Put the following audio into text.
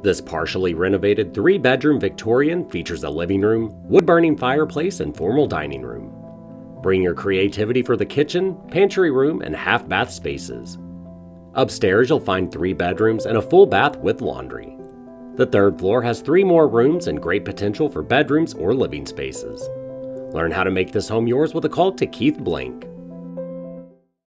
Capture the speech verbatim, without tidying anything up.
This partially renovated three-bedroom Victorian features a living room, wood-burning fireplace, and formal dining room. Bring your creativity for the kitchen, pantry room, and half-bath spaces. Upstairs, you'll find three bedrooms and a full bath with laundry. The third floor has three more rooms and great potential for bedrooms or living spaces. Learn how to make this home yours with a call to Keith Blank.